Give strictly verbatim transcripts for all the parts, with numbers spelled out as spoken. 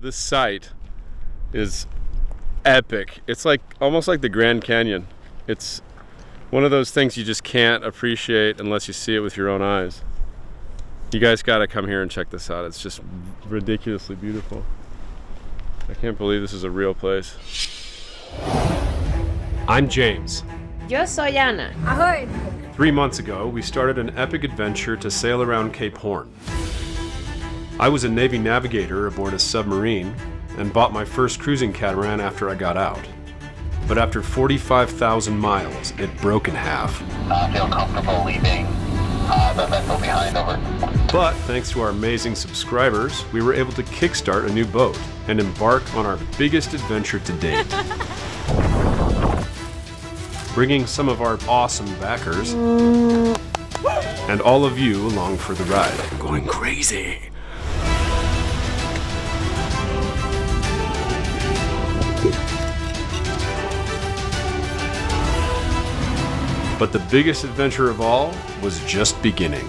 This site is epic. It's like almost like the Grand Canyon. It's one of those things you just can't appreciate unless you see it with your own eyes. You guys gotta come here and check this out. It's just ridiculously beautiful. I can't believe this is a real place. I'm James. Yo soy Ana. Ahoy. Three months ago, we started an epic adventure to sail around Cape Horn. I was a Navy navigator aboard a submarine and bought my first cruising catamaran after I got out. But after forty-five thousand miles, it broke in half. I feel comfortable leaving uh, the vessel behind, over. But thanks to our amazing subscribers, we were able to kickstart a new boat and embark on our biggest adventure to date. Bringing some of our awesome backers and all of you along for the ride. I'm going crazy. But the biggest adventure of all was just beginning.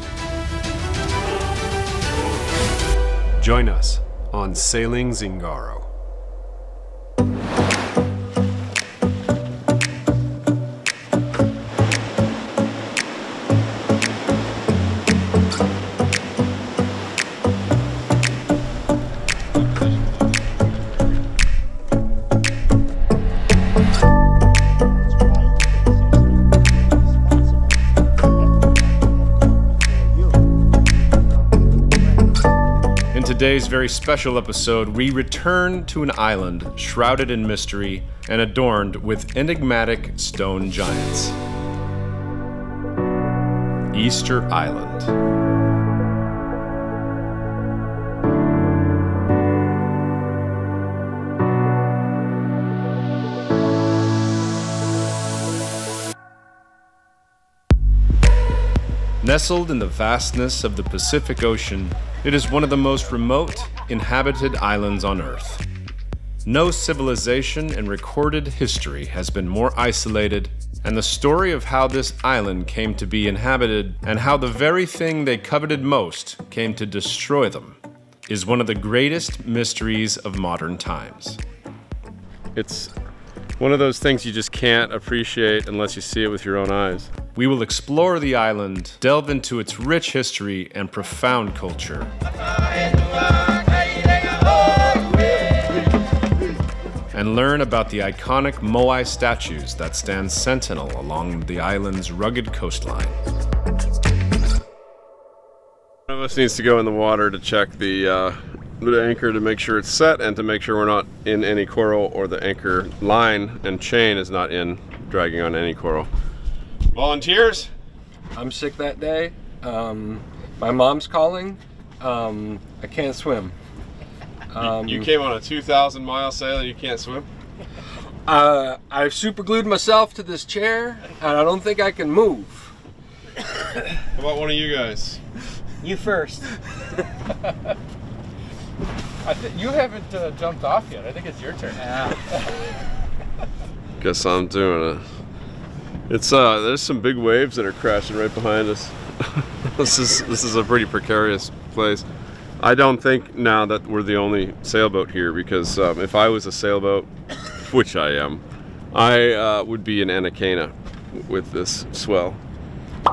Join us on Sailing Zingaro. Today's very special episode, we return to an island shrouded in mystery and adorned with enigmatic stone giants. Easter Island. Nestled in the vastness of the Pacific Ocean, it is one of the most remote inhabited islands on Earth. No civilization in recorded history has been more isolated, and the story of how this island came to be inhabited and how the very thing they coveted most came to destroy them is one of the greatest mysteries of modern times. It's one of those things you just can't appreciate unless you see it with your own eyes. We will explore the island, delve into its rich history and profound culture. And learn about the iconic Moai statues that stand sentinel along the island's rugged coastline. One of us needs to go in the water to check the, uh, the anchor to make sure it's set and to make sure we're not in any coral, or the anchor line and chain is not in, dragging on any coral. Volunteers? I'm sick that day. Um, my mom's calling. Um, I can't swim. Um, you, you came on a two thousand mile sail and you can't swim? Uh, I've super glued myself to this chair and I don't think I can move. How about one of you guys? You first. I th you haven't uh, jumped off yet. I think it's your turn. Yeah. Guess I'm doing it. It's uh, there's some big waves that are crashing right behind us. This is this is a pretty precarious place. I don't think now that we're the only sailboat here, because um, if I was a sailboat, which I am, I uh, would be in Anacena with this swell.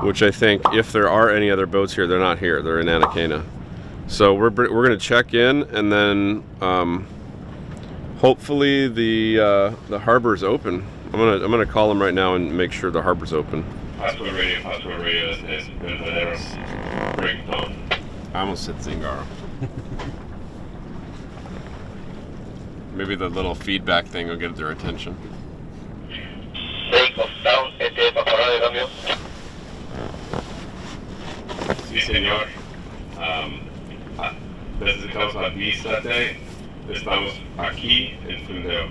Which I think if there are any other boats here, they're not here. They're in Anacena. So we're we're gonna check in, and then um, hopefully the uh, the harbor's open. I'm gonna I'm gonna call him right now and make sure the harbor's open. Pascua Radio, Pascua Radio, is ringtone. I almost said Zingaro. Maybe the little feedback thing will get their attention. Si, señor. Um, necesitamos la misa de. Estamos aquí en Fundeo.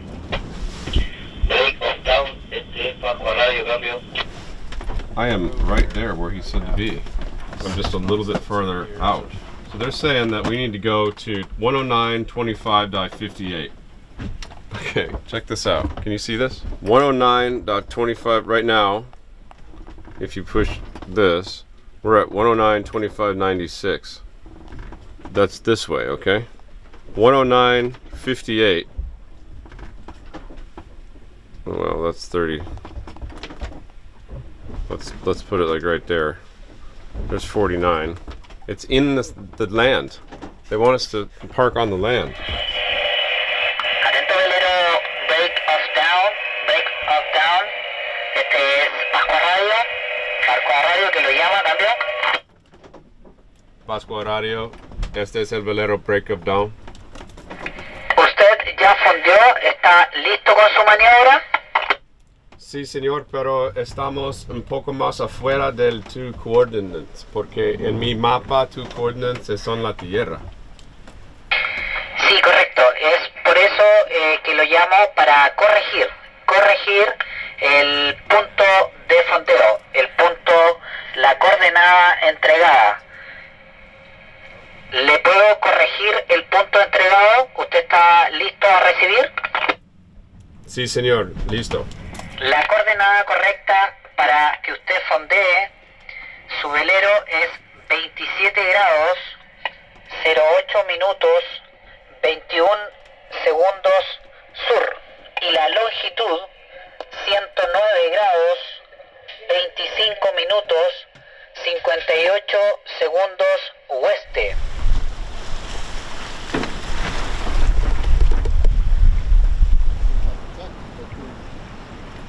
I am right there where he said to be. I'm just a little bit further out. So they're saying that we need to go to one oh nine twenty-five fifty-eight. Okay, check this out. Can you see this? one oh nine twenty-five right now, if you push this, we're at one oh nine twenty-five ninety-six. That's this way, okay? one oh nine fifty-eight. Oh, well, that's thirty. Let's let's put it like right there. There's forty-nine. It's in the, the land. They want us to park on the land. Pascua Radio, este es el velero break of dawn. ¿Usted ya fondeó? ¿Está listo con su maniobra? Sí, señor, pero estamos un poco más afuera del two coordinates, porque en mi mapa two coordinates son la tierra. Sí, correcto. Es por eso eh, que lo llamo para corregir. Corregir el punto de fondeo, el punto, la coordenada entregada. ¿Le puedo corregir el punto entregado? ¿Usted está listo a recibir? Sí, señor, listo. La coordenada correcta para que usted fondee su velero es veintisiete grados, cero ocho minutos, veintiún segundos sur. Y la longitud, ciento nueve grados, veinticinco minutos, cincuenta y ocho segundos oeste.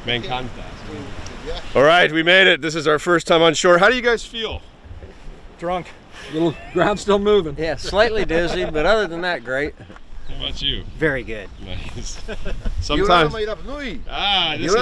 Me encanta. All right, we made it. This is our first time on shore. How do you guys feel? Drunk. Little ground still moving. Yeah, slightly dizzy, but other than that, great. How about you? Very good. Nice. Sometimes. Ah, this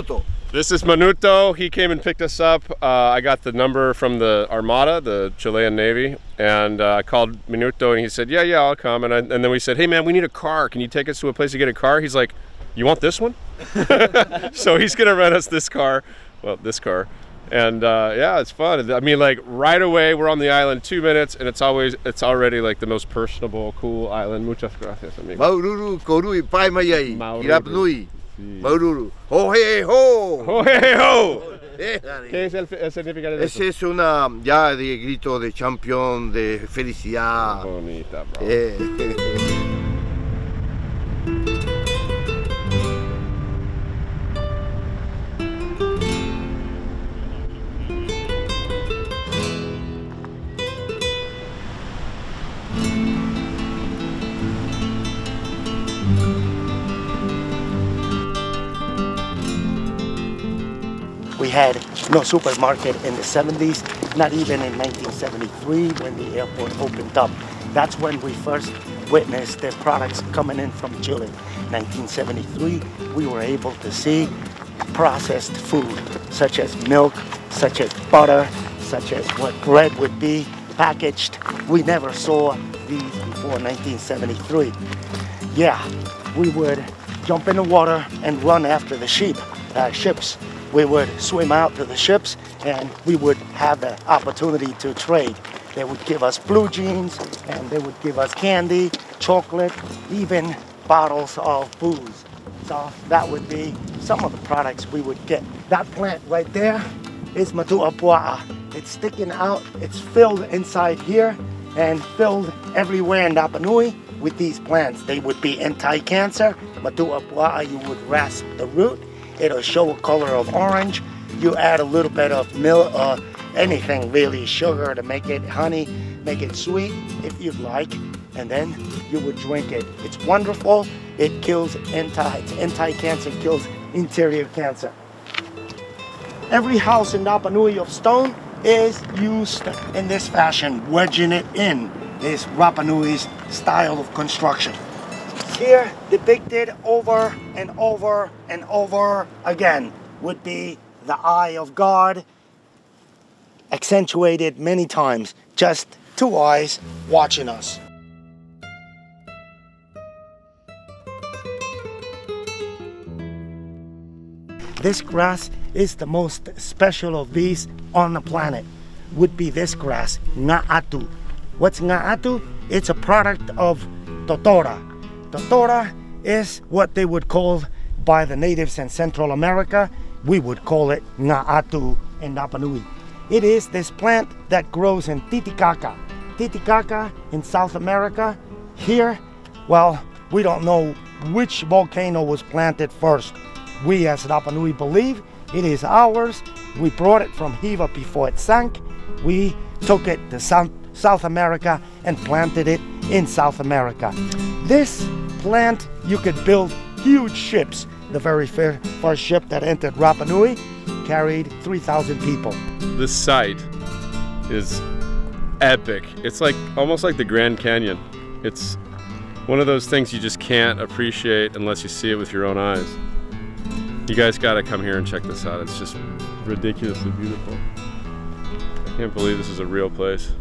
is... This is Minuto. He came and picked us up. Uh, I got the number from the Armada, the Chilean Navy, and uh, I called Minuto and he said, yeah, yeah, I'll come. And, I, and then we said, hey man, we need a car. Can you take us to a place to get a car? He's like, you want this one? So he's gonna rent us this car. Well, this car. And uh, yeah, it's fun. I mean, like right away, we're on the island two minutes, and it's always, it's already like the most personable, cool island. Muchas gracias, amigo. Maururu, korui, pai mayai, Rapa Nui, Maururu. Ho hey ho! Ho hey ho! ¿Qué es el, el significado de eso? Ese es una ya de grito de campeón, de felicidad. Bonita, bro. Eh. Had no supermarket in the seventies, not even in nineteen seventy-three when the airport opened up. That's when we first witnessed the products coming in from Chile. nineteen seventy-three, we were able to see processed food, such as milk, such as butter, such as what bread would be packaged. We never saw these before nineteen seventy-three. Yeah, we would jump in the water and run after the sheep, uh, ships. We would swim out to the ships and we would have the opportunity to trade. They would give us blue jeans and they would give us candy, chocolate, even bottles of booze. So that would be some of the products we would get. That plant right there is Matua Pua'a. It's sticking out, it's filled inside here and filled everywhere in Rapa Nui with these plants. They would be anti-cancer. Matua Pua'a, you would rasp the root. It'll show a color of orange. You add a little bit of milk or anything really, sugar to make it honey, make it sweet if you'd like, and then you would drink it. It's wonderful. It kills anti, it's anti-cancer, kills interior cancer. Every house in Rapa Nui of stone is used in this fashion, wedging it in. This Rapa Nui's style of construction. Here depicted over and over and over again would be the eye of God, accentuated many times, just two eyes watching us. This grass is the most special of these on the planet, would be this grass, Nga'atu. What's Nga'atu? It's a product of Totora. Totora is what they would call, by the natives in Central America, we would call it Nga'atu in Rapa Nui. It is this plant that grows in Titicaca. Titicaca in South America. Here, well, we don't know which volcano was planted first. We as Rapa Nui believe it is ours. We brought it from Hiva before it sank. We took it to South America and planted it in South America. This plant, you could build huge ships. The very first ship that entered Rapa Nui carried three thousand people. This site is epic. It's like almost like the Grand Canyon. It's one of those things you just can't appreciate unless you see it with your own eyes. You guys gotta come here and check this out. It's just ridiculously beautiful. I can't believe this is a real place.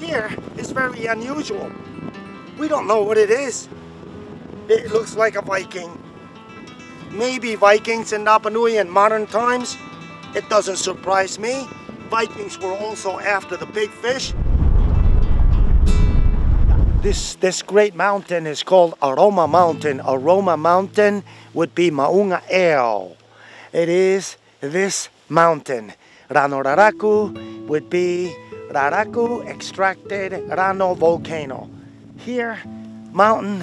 Here is very unusual. We don't know what it is. It looks like a Viking. Maybe Vikings in Rapa Nui in modern times. It doesn't surprise me. Vikings were also after the big fish. This, this great mountain is called Aroma Mountain. Aroma Mountain would be Maunga Eo. It is this mountain. Ranoraraku would be Raraku extracted Rano volcano. Here, mountain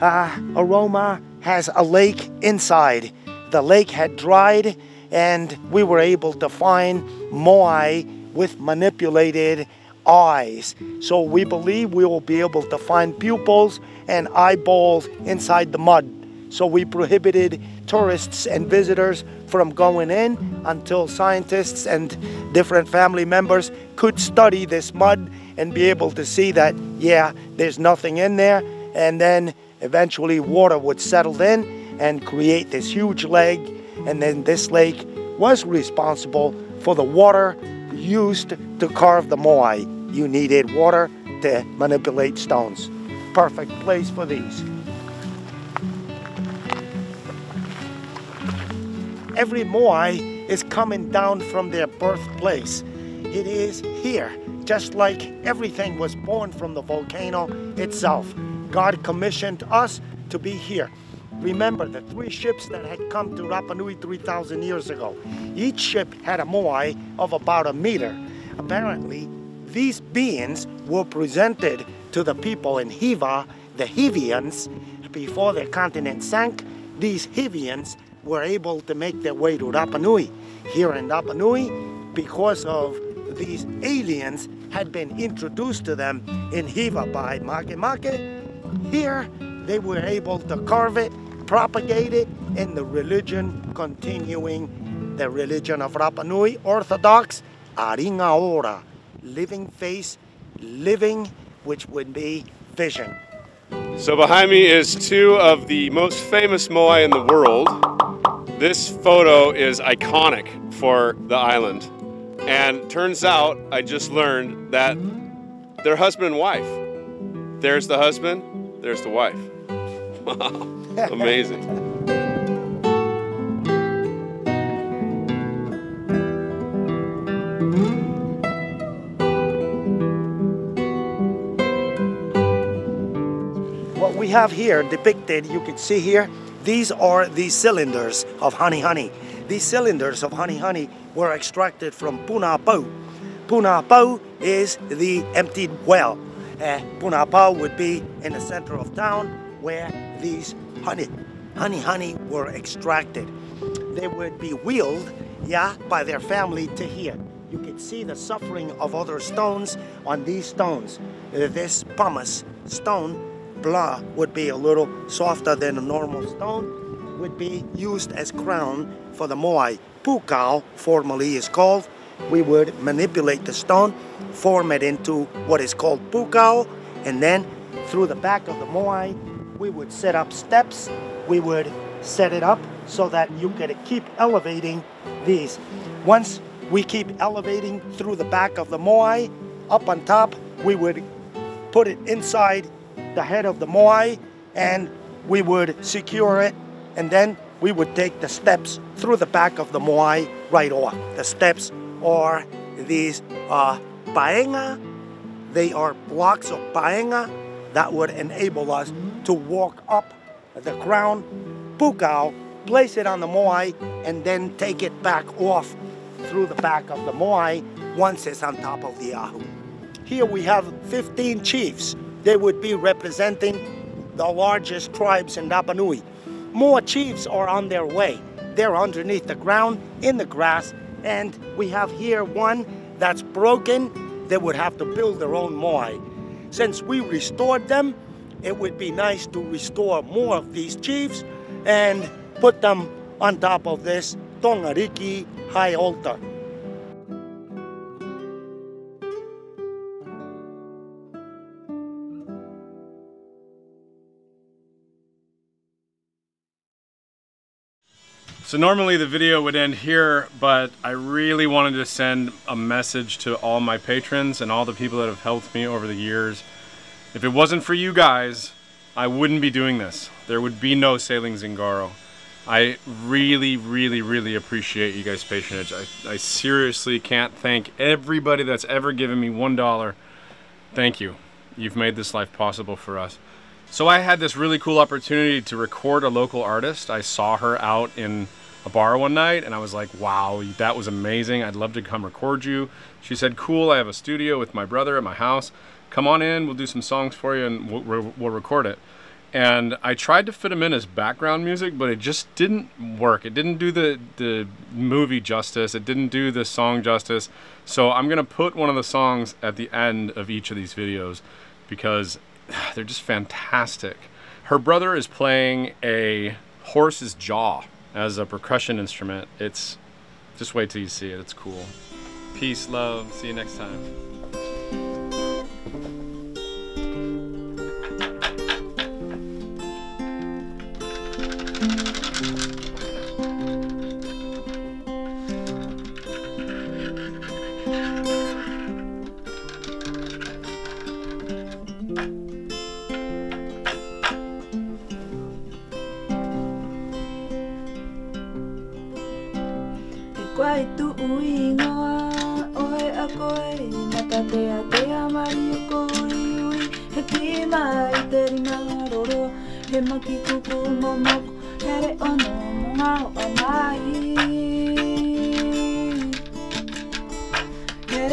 uh, Aroma has a lake inside. The lake had dried and we were able to find Moai with manipulated eyes. So we believe we will be able to find pupils and eyeballs inside the mud. So we prohibited tourists and visitors from going in until scientists and different family members could study this mud and be able to see that, yeah, there's nothing in there. And then eventually water would settle in and create this huge lake. And then this lake was responsible for the water used to carve the Moai. You needed water to manipulate stones. Perfect place for these. Every Moai is coming down from their birthplace. It is here, just like everything was born from the volcano itself. God commissioned us to be here. Remember the three ships that had come to Rapa Nui three thousand years ago. Each ship had a Moai of about a meter. Apparently, these beings were presented to the people in Hiva, the Hivians, before their continent sank. These Hivians were able to make their way to Rapa Nui. Here in Rapa Nui, because of these aliens had been introduced to them in Hiva by Makemake, here they were able to carve it, propagate it, and the religion continuing, the religion of Rapa Nui, Orthodox, Aringaora, living face, living, which would be vision. So behind me is two of the most famous Moai in the world. This photo is iconic for the island. And turns out, I just learned that they're husband and wife. There's the husband, there's the wife. Wow, amazing. What we have here depicted, you can see here, these are the cylinders of honey honey. These cylinders of honey honey were extracted from Punapau. Punapau is the emptied well. Uh, Punapau would be in the center of town where these honey honey honey were extracted. They would be wheeled, yeah, by their family to here. You could see the suffering of other stones on these stones. Uh, this pumice stone blah would be a little softer than a normal stone, would be used as crown for the Moai. Pukao formally is called. We would manipulate the stone, form it into what is called pukao, and then through the back of the Moai, we would set up steps. We would set it up so that you could keep elevating these. Once we keep elevating through the back of the Moai, up on top, we would put it inside the head of the Moai and we would secure it, and then we would take the steps through the back of the Moai right off. The steps are these uh, paenga. They are blocks of paenga that would enable us to walk up the crown. Pukao place it on the Moai, and then take it back off through the back of the Moai once it's on top of the ahu. Here we have fifteen chiefs. They would be representing the largest tribes in Rapa Nui. More chiefs are on their way. They're underneath the ground, in the grass, and we have here one that's broken. They would have to build their own moai. Since we restored them, it would be nice to restore more of these chiefs and put them on top of this Tongariki high altar. So normally the video would end here, but I really wanted to send a message to all my patrons and all the people that have helped me over the years. If it wasn't for you guys, I wouldn't be doing this. There would be no Sailing Zingaro. I really, really, really appreciate you guys' patronage. I, I seriously can't thank everybody that's ever given me one dollar. Thank you. You've made this life possible for us. So I had this really cool opportunity to record a local artist. I saw her out in a bar one night and I was like, wow, that was amazing. I'd love to come record you. She said, cool, I have a studio with my brother at my house. Come on in, we'll do some songs for you and we'll, we'll record it. And I tried to fit them in as background music, but it just didn't work. It didn't do the, the movie justice. It didn't do the song justice. So I'm gonna put one of the songs at the end of each of these videos because they're just fantastic. Her brother is playing a horse's jaw as a percussion instrument. It's just, wait till you see it. It's cool. Peace, love. See you next time. Hit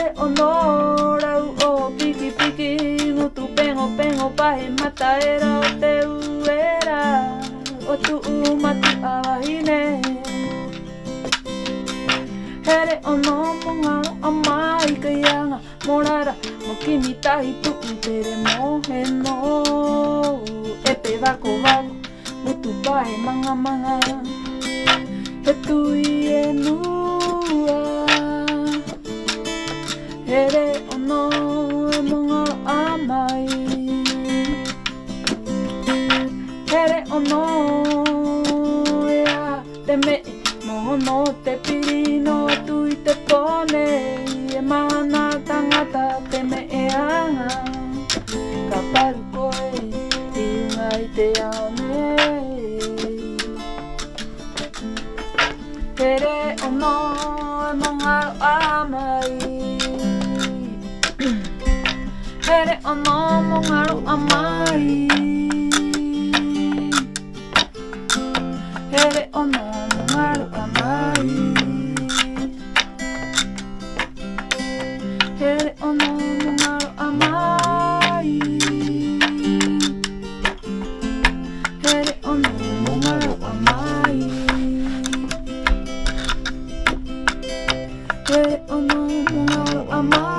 it. pahe mataera o te uera o tu'u matua wahine. Here ono munga o mai ka ianga morara mo kimi tahi tu'u tere mohe no. E pe wako wako mutu pahe manga manga he tui e nua. Here ono munga o mai. Here ono ea te me mohono te pirino tui te pone e mana tangata te me e ana ka paru koe i ngai te aone. Here ono munga o mai. Here ono munga o mai. Here ono mungaru amai. Here ono mungaru amai. Here ono mungaru amai. Here ono mungaru amai.